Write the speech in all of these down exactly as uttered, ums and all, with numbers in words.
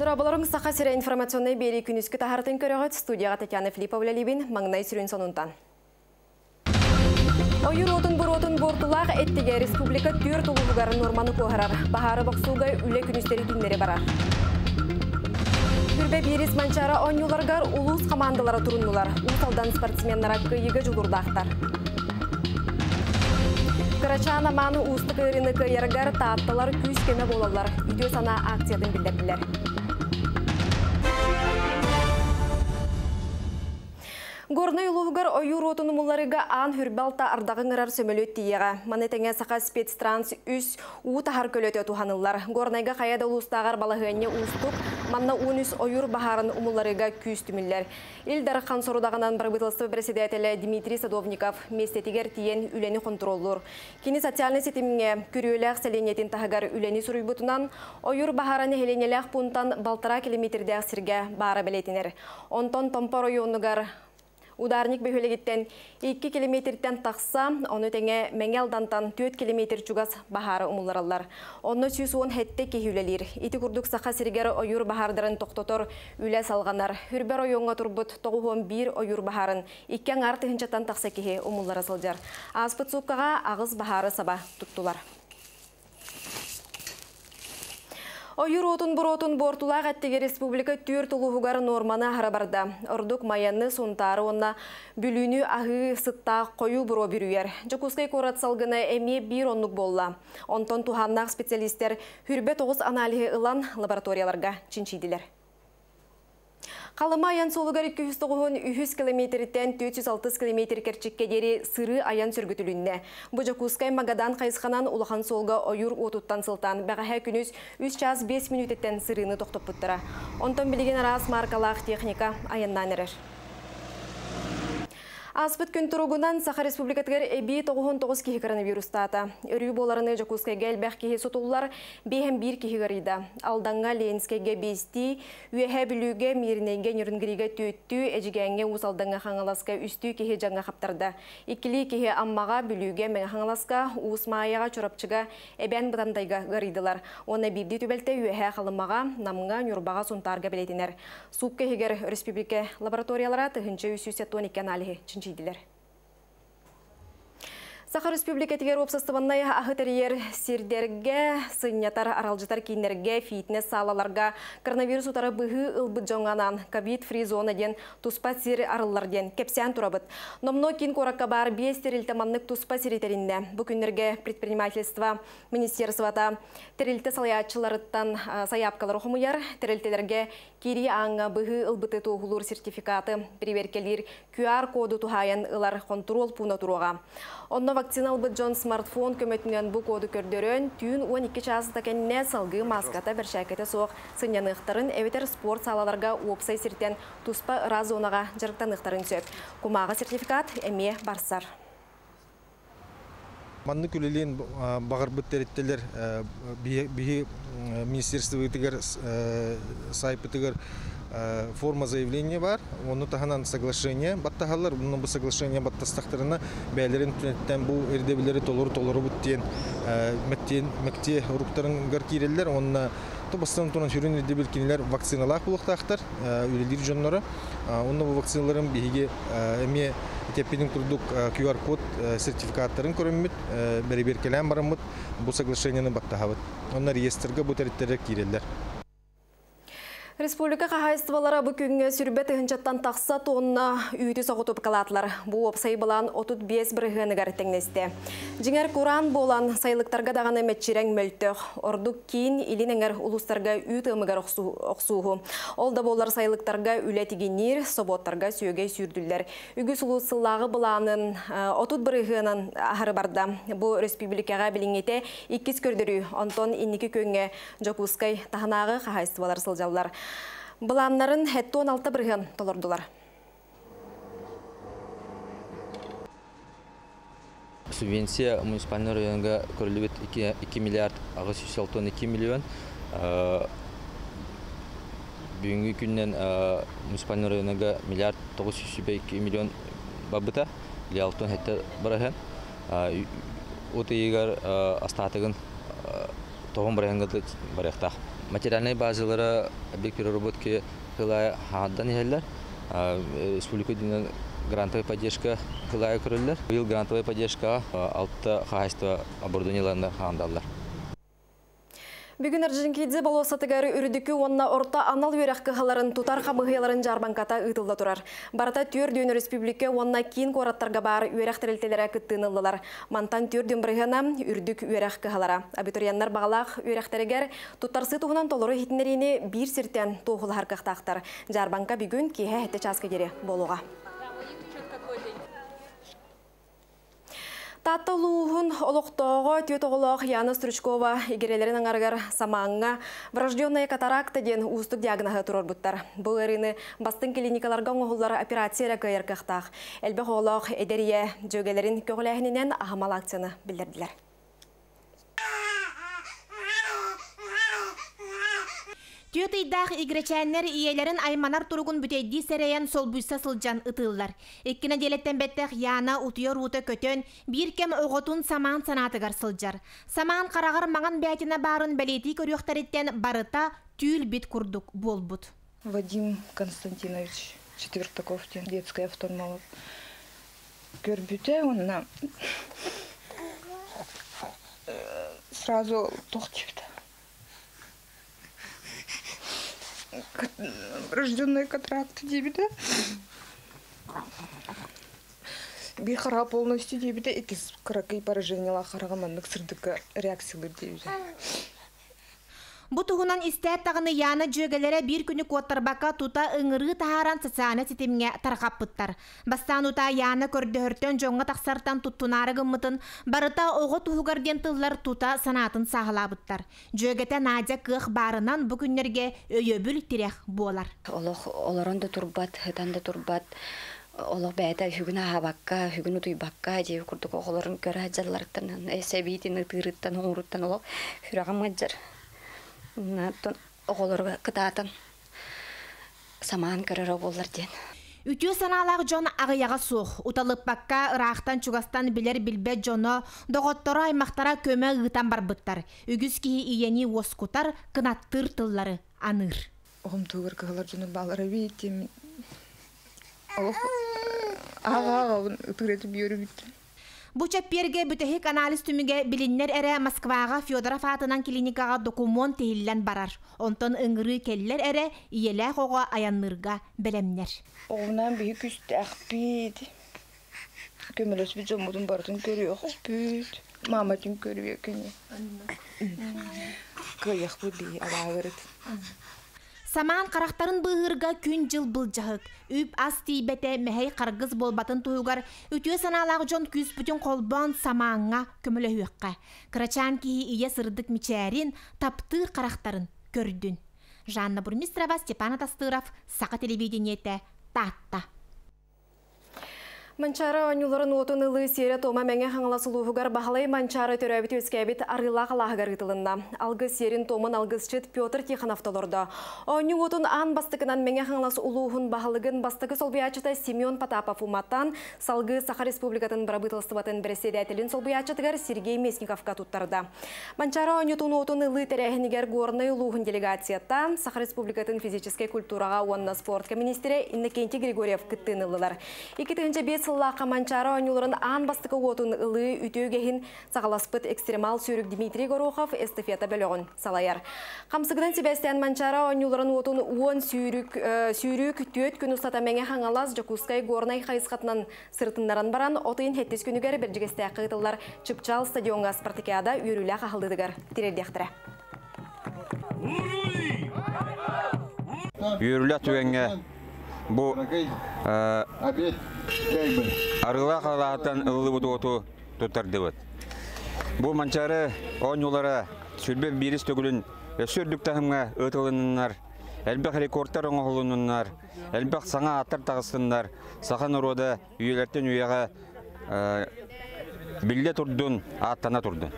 Нурабаларың сақа сирай информационный бейли күніскі тахартын көріғат студияға Татьяна Филипповля Либин, маңнай сүрін сонунтан. Ойыр отын бұр отын бортулақ әттеге республика түрт ұлығығары норманы көғарар. Бағары бақсуғай үлі күністері түнлері барар. Түрбе берес манчара он юларғар улыс қамандылары тұрыннулар. Ұлталдан спортсменнара күйігі жұлғырда ақтар. Карачана маны ұстық өріні көйергер таттылар күз кеме болалар. Үйдеу сана акциядан білдірділер. Горны ұлығығыр ойыр отынымыларыға аң үрбалта ардағын ғырар сөмілет тиеға. Манетенге сақа спецтранс үс ұтағар көлеті тұханылар. Горнайға қаяда ұлыстағар балағыне ұстық, манна он үс ойыр бағарын ұмыларыға күз түмілер. Илдар Қансорудағынан Правительство председателя Дмитрий Садовников местетигер тиен үлені контроллор. Кини социальный сетимге күріләқ сәленетін тағығар үлені сүрібутынан, ойыр бағараны хеленеләқ пунтан балтыра километрдәқ сірге бары білетінер. Онтон Томпар ойынығар ударник бөхілігіттен екі километрден тақса, оны тәне мәңелдантан төрт километр чугас бағары ұмыларалар. Оны сүйсуын хәтті кейілелер. Иті күрдік сақа сіргері ойыр бағардарын тоқтотор үлі салғанар. Үрбер ойынға тұрбыт тоғыз он бір ойыр бағарын икен артығыншаттан тақса кейі ұмылары салдар. Аспыт сұққаға ағыз бағары саба тұттылар. Ойыр отын бұр отын бортулақ әттеге республика түрт ұлығығары норманы ғарабарда. Ордық майяны сонтары онна бүліні ағы сытта қойу бұро бүрігер. Жекускай қорат салғына әме бір онлық болла. Онтон туғаннақ специалистер хүрбе тоғыз аналихи ұлан лабораторияларға чинчейділер. Қалыма аян солығары екі жүз километрден төрт жүз алпыс километр керчеккедері сыры аян сүргітілінне. Бұжакускай магадан қайысқанан улахан солға ойыр отуттан сылтан. Бағаға күніс үш час бес минуттен сырыны тоқтып бұттыра. Онтан білген арас маркалақ техника аяннан әрір. Аспыт күн тұрғынан Саха Республикатығыр әбей тоғыз он тоғыз кейі коронавирустата. Үрі боларыны Жакускайға әлбәқ кейі сотулылар бейхен бір кейі ғарыйда. Алданға Ленскайға бейсті, үйәхә білуге меріненге нүрінгіріге төтті, әжігәңе ұсалданға қаңаласка үсті кейі жаңға қаптарда. Икілі кейі аммаға білуге мәңі қаңаласка, ұсмаяға, чорапчыға, әбән бұтандайға ғарыйдылар. Оны бірді төбәлті үйәхә қалымаға, намыңа, нүрбаға сонтарға білетінер. Суп кейгер республика лабораториялара тығыншы үсі-сетон екен әлігі. Саха Республикатығыр опсастываннай ағытарер сердерге, сынятар, аралжытар кейнерге, фитнес салаларға, коронавирус ұтары бұғы ұлбыт жоңғанан, ковид-фри зонаден, туспа сері арылларден, кепсян турабыт. Номно кейін қораққа бар бес терілтаманнық туспа сері терінде. Бүкіндерге предпринимательство министерствата терілті салаятшыларыттан саяпқалар ұқымыяр, терілтелерге кері аңа бұғы ұлбыты туғылыр сертификаты, переверкелер, кью ар-коды тұхайын ұлар контрол пуна тұруға. Онна вакцина албыт жон смартфон көмөтінен бұ коды көрдерін, түйін он екі час такенне салғы маската бір шәкеті соқ. Сынян ұқтарын әветер спорт салаларға опсай сертен туспа разонаға жарықтан ұқтарын сөп. Кумағы сертификат әме барсар. Манны күлелен бағырбыт тәреттелер бігі министерстві үтігер, сайп үтігер форма заявления бар. Оны тағынан соглашение баттағалар. Бұны бұл соглашение баттастақтарына бәлерін түнеттен бұл ердебілері толыры-толыры бұттен мәкте ұрықтарын ғаркерелер. Оны бастан тұран жүрін ердебіл кенелер вакциналақ бұлықтақтар, үлелер жонлары. Оны бұл вакциналарын бейге әме Теппедің тұрдық кью ар-код сертификаттарын көріммет, бәрібер келем барымыт, бұл соглашенияны баттағавыт. Онлар реестрға бұл тәреттері керелдер. Республика қағайыстывалара бүкінгі сүрбет ғыншаттан тақса тонна үйті соғытып қалатылар. Бұл опсай болан отыз бес бірғыны ғарыттеңнесті. Жиңер Құран болан сайлықтарға дағаны мәтчерен мөлттіқ. Ордық кейін елін әңір ұлыстарға үйті ұмығар ұқсуғы. Ол да болар сайлықтарға үләтігенер, соботтарға сөйге сүрділер. Үгіс ұлысылағы боланын отыз бірғынан ағыры барда. Бұл республикаға білінгеті иккіз көрдірі, онтон иннекі көнге Жакускай тағынағы қағайыстывалар сылжалар. Бұланларын әтті он алты бірген толырдылар. Субвенция муниципальный районға көріліп екі миллиард алты жүз алпыс екі миллион. Бүгінгі күннен муниципальный районға миллиард тоғыз жүз екі миллион бабыта, алты әтті бірген. Өте егер астатығын тоғыз біргенге барықтақ. Materyalini bazılara büyük bir robot ki kılaya hadan yerler. Республику грантовая поддержка кылая көрілдер. Бұл грантовая поддержка алты хахайства оборудованияларына хандалар. Бүгін Аржинкейде балуасатыгары үрдікі онына орта анал өрәққы қаларын тутар қамығыяларын жарбанката ұйтылда тұрар. Барата түрден республике онына кейін қораттарға бар өрәқ тәрелтелері күттіңілділар. Мантан түрден бірігіна үрдік өрәққы қалара. Абитуриянлар бағалақ өрәқтәрігер тұттарсы тұғынан толыры хетінеріне бір серттен тоғылы харқақтақтар. Жарбанка бүгін кейі әтті часқа кере болуға. Тата луғын олықтоғы түйетоғылық Яна Стручкова егерелерін аңарғар самаңға врожденная катаракта ден ұстық диагнозы тұрыр бұттар. Бұл әріні бастың клиникаларға оңғылар операция рәкайыр қақтақ. Әлбәқ олық әдерия жөгелерін көғіләхінінен ағымал акцияны білдірділер. Түйетайдақ игречәнлер иелерін айманар тұрғын бүтейді сәрәйен сол бұйса сылжан ұтылылар. Еккені делеттен бәттіқ яна ұтыйыр ұты көтен, бір кем оғытын саман санатығар сылжар. Саман қарағыр маған бәтіна барын бәлеті көріқтәреттен барыта түйіл бет күрдік бол бұд. Вадим Константинович Четвертаков, детская автомалов. Көрбіте, онына сразу тоқтепті. Рожденные катаракты дебита. Бихара полностью дебита. И кис каракай поражение лахарагаманных сырдыка реакциялы дебита. Бұтығынан істәттіғыны яны жөгелері бір күні көттірбақа тұта ұңырғы тағаран социаны сетеміне тарқап бұттар. Бастан ұта яны көрді үрттен жоңға тақсартан тұттынарығы мұтын, барыта оғы тұғығырден тұллар тұта санатын сағыла бұттар. Жөгеті Надя қық барынан бүкіндерге өйөбіл тірек болар. Оларын да тұрбат, ғытан да тұрбат. Олық бәйті үгіні ғабаққа, үгіні дұйбаққа, жеу күрдік оғыларын көрі әджарларыттан, әсәбейтін, ұтығырыттан, ұңырыттан олық үрағам әджар. Оғылырға қытатын самаң көрірі болыр ден. Үтіу саналағы жон ағияға соқ. Уталып баққа ұрақтан чугастан білер білбе жоны доғыттары аймақтара көмі ғытан бар бұттар. Үгіз кейі иені оскутар қынаттыр тұллары аныр. Оғым тұғыр қығылар жоны балары бейтем. Ағағағын үтігіретіп еріп бейтем. Бұча перге бүтәхік анализ түміге біліннер әрі Москваға Федоров атынан клиникаға документ тегіллән барар. Онтан үңірі келілер әрі елі қоға аянлырға білімнер. Оғынан бүйік үсті әқпейді. Көмелес бі жомудың бардың көрі өқпейді. Маматын көрі өкіне. Көй әқпі бі алағырыды. Саман қарақтарын бұғырға күн жыл бұл жағық. Үп аз тейбәті мәхей қарғыз болбатын тұғығар, үтіе саналағы жон күз бүтін қолбан саманға көмілі үйіққа. Қырачан кейі ие сырдық мичәрін, таптыр қарақтарын көрдің. Жанна Бурмистрова, Степан Атастыров, Сақа телевидениеті, Татта. Манчара анюларын отын ылы сері тома мәңе хаңаласылуғығар бағалай манчара төрәбіт өскәбіт арылақ лағығар ғытылында. Алғы серін томын алғыз чыт Петр Тихановталырды. Аню отын аң бастықынан мәңе хаңаласы ұлуғын бағалығын бастықы солбиячыта Семен Потапов уматтан салғы Саха Республикатын бірабытылыстыбатын бірседәтілін солбиячытығар Сергей Месниковқа тұттарды. Манчара анютын отын ылы тәрәхінігер ғорны ұлуғын делегацията Саха Республикатын физическе культураға онына спортқа министері Иннокентий Григорьев күттін ылылар. Екетігінше бес Сыллақа манчара анюларын аң бастықы отын ұлы үтеугейін сағаласпыт экстремал сүйрік Дмитрий Горохов эстафета бөліғын салайар. Қамсығыдан себәстен манчара анюларын отын он сүйрік төт күн ұстата мәңе хаңалаз Жакускай Горнай қайысқатынан сұртынларын баран отын хеттес күнігер біржігесті қытылар Чыпчал стадионға спартакиада үйрілі қақылдыдығар терелдектірі. Үйрілі түгенге бұл арылақ алағаттан ұлылы бұты оту тұттарды бұд. Бұл манчары он юлара сүрбе беріс түгілін өсірдік тағымға ұтылынынар, әлбәқ рекордтар оңғылынынар, әлбәқ саңа аттар тағыстындар, сақан ұрода үйелерден үйеға білде тұрдың, аттана тұрдың.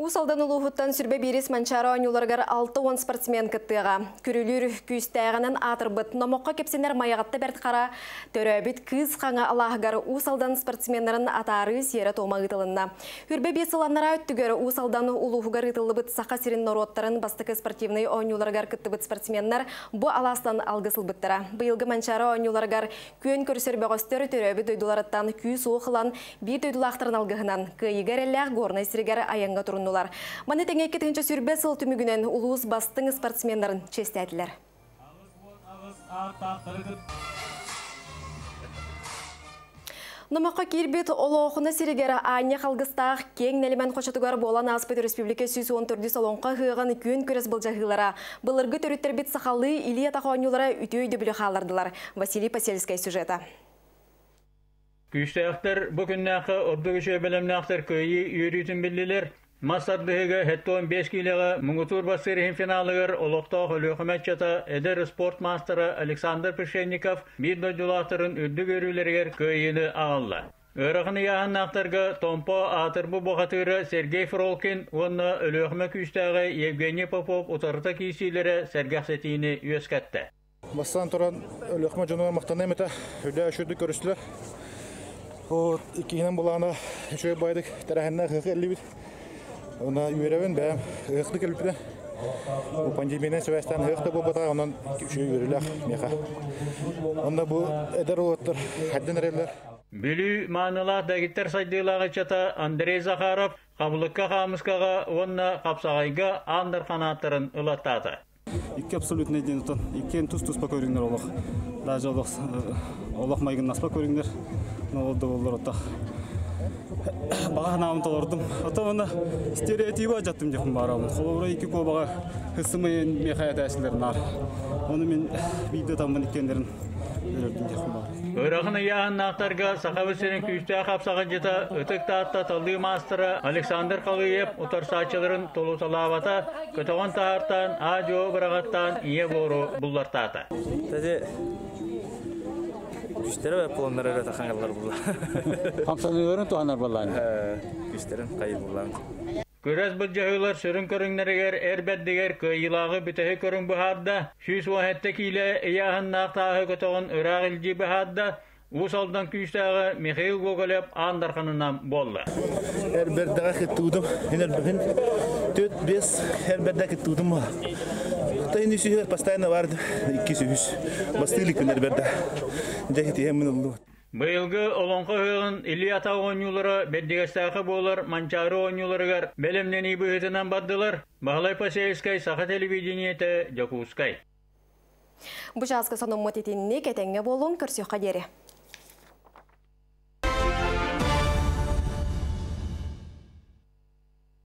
Усалдан улуғыттан сүрбе берес манчара ойнуларгар алты он спортсмен кыттыға. Күрілер күйістәғынан атырбыт, намоққа кепсенер маяғатты бәрткара, төрәбет кыз қаңа алағығар усалдан спортсменлерін атары сері тома ғытылынна. Үрбе бесыланнара өттігер усалдан улуғығар ғытылыбыт сақа сирен нороттарын бастықы спортивный ойнуларгар кыттыбыт спортсменлер бұ аластан алғысылбыттыра. Бұйылғы манчара ойнуларгар көн көрсербе ғостер төрәбет өйдуларыттан күйіс оқылан, бет өйдулақтырын алғығынан күйігер әлләғ горны сіргер аянға тұрыннулар. Маны тәңеке тәңінші сүрбәсіл түмігінен ұлуыз бастың спортсменлерін честәділер. Номаққа кербет олоғына серегері айне қалғыстақ кең нәлімен қошатығар болан Аспет Республика жүз он төрт салонға ғығын көн көрес болжағылара. Бұлырғы төріттербет сақалы илі атақуанюлара үтеуді білі қалардылар. Василий Пасельскай сюжеті. Күйістәқтір бүкіннақы ордығышы бәлімнақтыр көйі үйретін білділер. Масардығы хеттон беш килеға мұңытур басырын финалығыр олықтағы өліқімет жата әдір спорт мастері Александр Пшенников бір дойдулақтырын үдді көрілерігер көйіні ағалла. Өріғіні яғын ақтарға Томпо Атырбы бұғатыры Сергей Фролкин оны өліқімет күштағы Евгений Попов ұтарыта кейсейлері сәргәқсетіні өскәтті. Бастан тұран өліқімет жонуға мақтанайым әті үлі әшуді көрістілер. Икігінен бұлағына үші байдық тәрәхіннен қықы әлі бит. Она уверен, да, это калькуля. У пандемии связано, это было, она уверена, меха. Она была, это ротор, один релер. Били манала, да, гитер садила, чата, Андрей Захаров, Хавлыка Хамскага, Вонна, Хапсайга, Андер Ханатерн, Латата. И абсолютно один, и кем тут спокойный роллах. Даже Олах Майган на спокойный, но вот до ротах. Бага нам толордым. Атомна стереотипы жаттым деп барамын. Холора екі кобага хысымы мехая тәсілдер нар. Оны мен видео тамын кендерін өрдім деп барамын. Өрағыны яғын нақтарға сақавы сенің күйістіға қапсаған жета өтік таатта талды мастыры Александр Қалыев ұтарсачыларын толу салавата көтіған тағырттан, ажо бірағаттан ие бору бұллартата. Кüşteren ve planlara göre takınlar bulan. Hamsanıyorum tuhanlar bulan. Küşteren kayıp bulan. Kürez bulcağılar sürün körünlerler erbet diğer kıyılağı biteği körün buharda. Şüs vahettekiyle yahın nahtağı kutuğun ırağılcı buharda. Usaldan küştağı Mikhail Gogolev Andarkanı'ndan bolla. Erbet dağı kıttığıdım. Enerbeğin dört beş erbet dağı kıttığıdım. Тайны сүйер постоянно барды, кесігіз. Бастылы күнер берді. Жәкеті емін ұлды. Бұйылғы олонғы ғығын үлі ата оңюлары, бәддігістағы болар, манчары оңюларығар, бәлімнені бұйытынан баддылар. Бағылай Пасеевскай, Саха телевидениеті, Декуускай. Бұжасқы соның мұтетініне кетенге болуын көрсеуға дері.